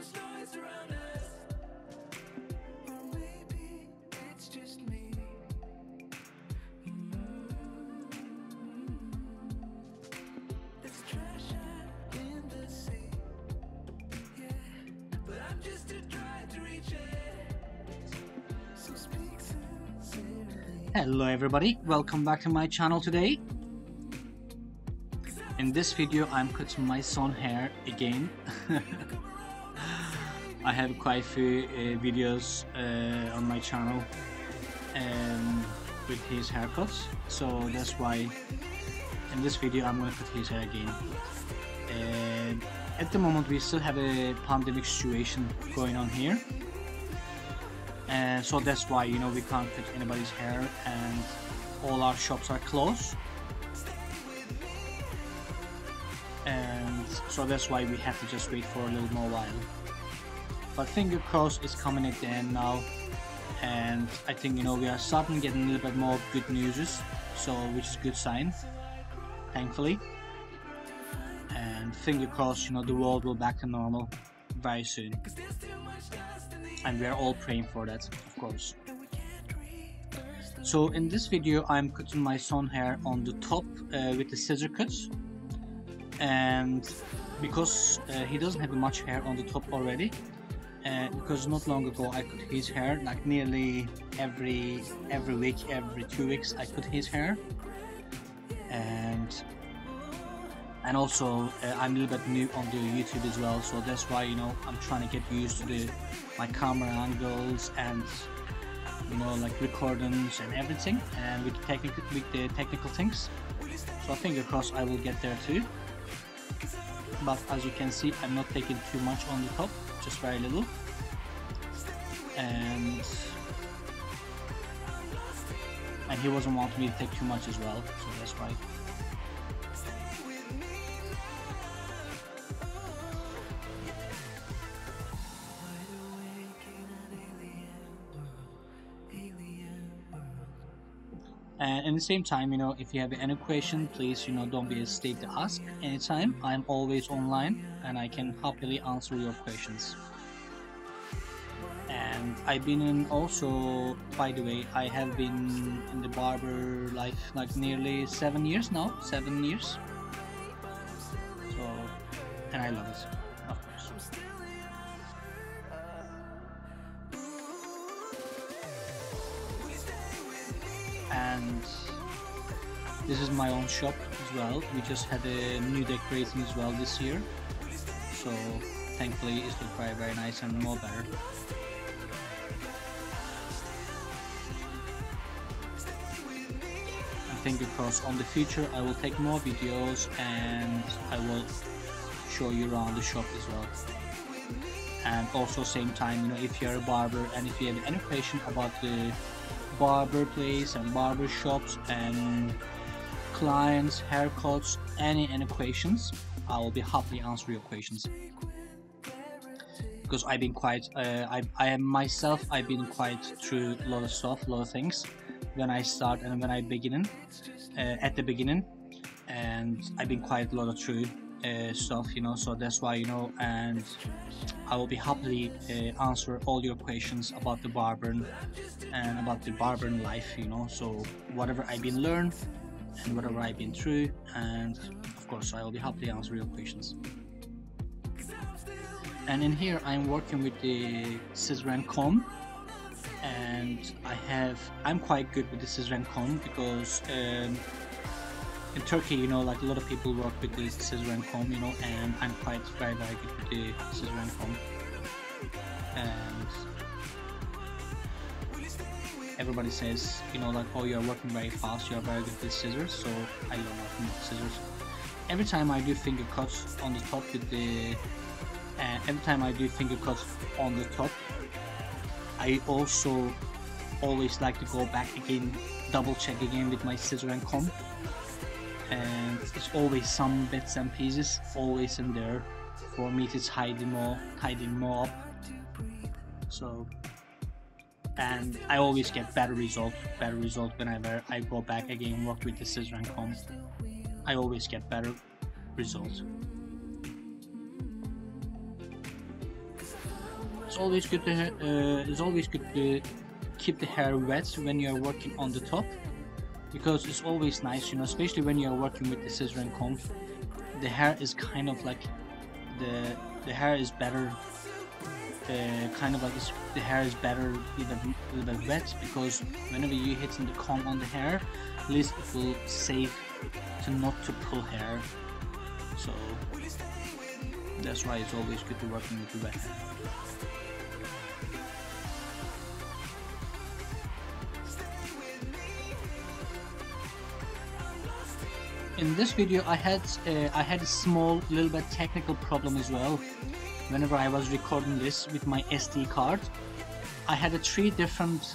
much noise around us, or maybe it's just me. There's treasure in the sea, yeah, but I'm just too dry to reach it. So speak sincerely. Hello everybody, welcome back to my channel today. In this video, I'm cutting my son hair again. I have quite a few videos on my channel with his haircuts, so that's why in this video I'm gonna cut his hair again. At the moment we still have a pandemic situation going on here, so that's why, you know, we can't cut anybody's hair and all our shops are closed. And so that's why we have to just wait for a little more while, but finger crossed it's coming at the end now. And I think, you know, we are starting getting a little bit more good news, so which is a good sign, thankfully. And finger crossed, you know, the world will back to normal very soon, and we are all praying for that, of course. So in this video I'm cutting my son hair on the top with the scissor cuts. And because he doesn't have much hair on the top already, because not long ago I cut his hair, like nearly every week, every 2 weeks I cut his hair. And also I'm a little bit new on the YouTube as well, so that's why, you know, I'm trying to get used to my camera angles and, you know, like recordings and everything, and with the technical things. So fingers crossed I will get there too. But as you can see, I'm not taking too much on the top, just very little. And he wasn't wanting me to take too much as well, so that's why. And at the same time, you know, if you have any question, please, you know, don't be afraid to ask anytime. I'm always online and I can happily answer your questions. And I've been in also, by the way, I have been in the barber life like nearly 7 years now, 7 years. So, and I love it, of course. And this is my own shop as well. We just had a new decoration as well this year, so thankfully it's looked very nice and more better. I think, of course, on the future I will take more videos and I will show you around the shop as well. And also same time, you know, if you're a barber and if you have any question about the barber place and barber shops and clients, haircuts, any questions, I will be happily answer your questions, because I've been quite I've been quite through a lot of stuff, a lot of things when I start and when I begin at the beginning, and I've been quite a lot of through stuff, you know, so that's why, you know, and I will be happily answer all your questions about the barbering and about the barbering life, you know. So whatever I've been learned and whatever I've been through, and of course I will be happily answer your questions. And in here I'm working with the scissor and comb, and I'm quite good with the scissor and comb because in Turkey, you know, like a lot of people work with the scissor and comb, you know, and I'm quite very good with the scissor and comb. And everybody says, you know, like, oh, you're working very fast, you're very good with scissors, so I love working with scissors. Every time I do finger cuts on the top with the, I also always like to go back again, double check again with my scissor and comb. And it's always some bits and pieces always in there for me to tidy them all up. So, and I always get better result whenever I go back again work with the scissor and comb. I always get better results. It's always good to keep the hair wet when you're working on the top, because it's always nice, you know, especially when you're working with the scissor and comb. The hair is kind of like the hair is better, the hair is better with a little bit wet, because whenever you hit the comb on the hair, at least it will save to not to pull hair. So that's why it's always good to working with the wet hair. In this video, I had a small, little bit technical problem as well. Whenever I was recording this with my SD card, I had three different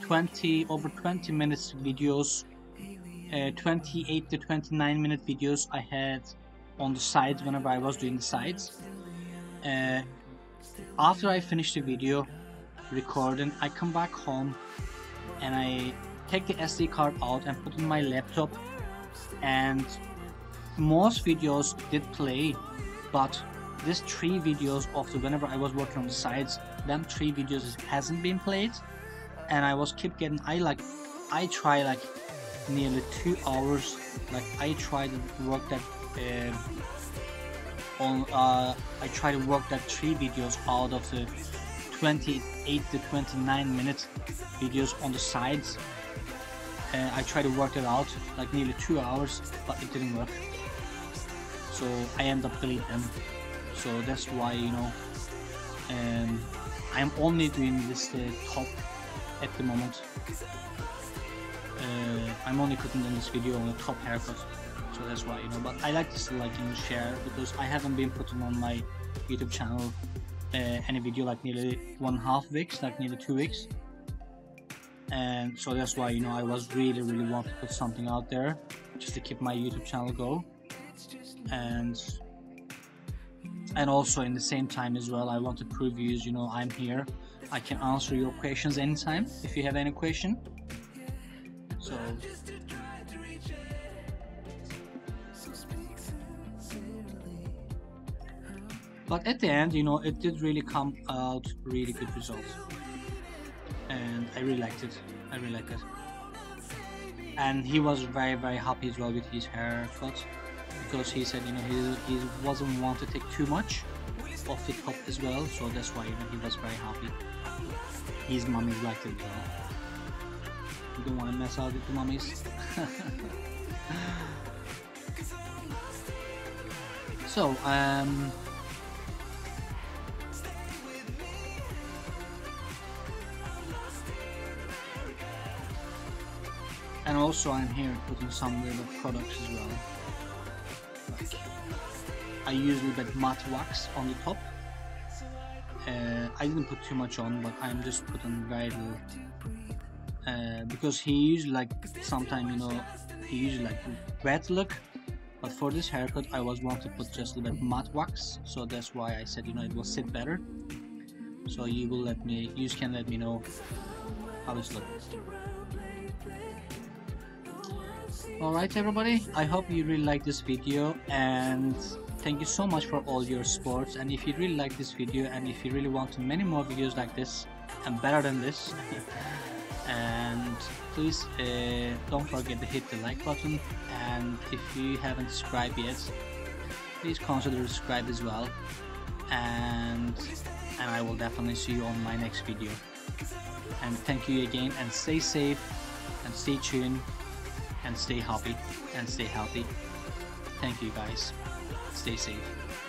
20 over 20 minutes videos, 28 to 29 minute videos I had on the sides whenever I was doing the sides. After I finished the video recording, I come back home and I take the SD card out and put in my laptop. And most videos did play, but these three videos of the whenever I was working on the sides, them three videos hasn't been played, and I was keep getting, I try like nearly 2 hours, like I try to work that I try to work that three videos out of the 28 to 29 minute videos on the sides. I tried to work it out like nearly 2 hours, but it didn't work, so I ended up deleting them. So that's why, you know, I'm only doing this top at the moment. I'm only putting in this video on the top haircut, so that's why, you know. But I like to still like and share, because I haven't been putting on my YouTube channel any video like nearly 1.5 weeks, like nearly 2 weeks. And so that's why, you know, I was really want to put something out there just to keep my YouTube channel go, and also in the same time as well, I want to prove you, you know, I'm here, I can answer your questions anytime if you have any question. So but at the end, you know, it did really come out really good results. And I really liked it, and he was very happy as well with his haircut, because he said, you know, he wasn't want to take too much off the top as well, so that's why, you know, he was very happy. His mummies liked it as well. You don't want to mess out with the mummies. So and also I'm here putting some little products as well. Like, I use a little bit matte wax on the top. I didn't put too much on, but I'm just putting very little. Because he used like sometimes, you know, he used like wet look, but for this haircut I was wanting to put just a little bit matte wax, so that's why I said, you know, it will sit better. So you will let me, you can let me know how it's looking. Alright everybody, I hope you really like this video, and thank you so much for all your supports. And if you really like this video, and if you really want many more videos like this and better than this, and please don't forget to hit the like button, and if you haven't subscribed yet, please consider subscribe as well, and I will definitely see you on my next video. And thank you again, and stay safe and stay tuned. And stay happy and stay healthy. Thank you guys. Stay safe.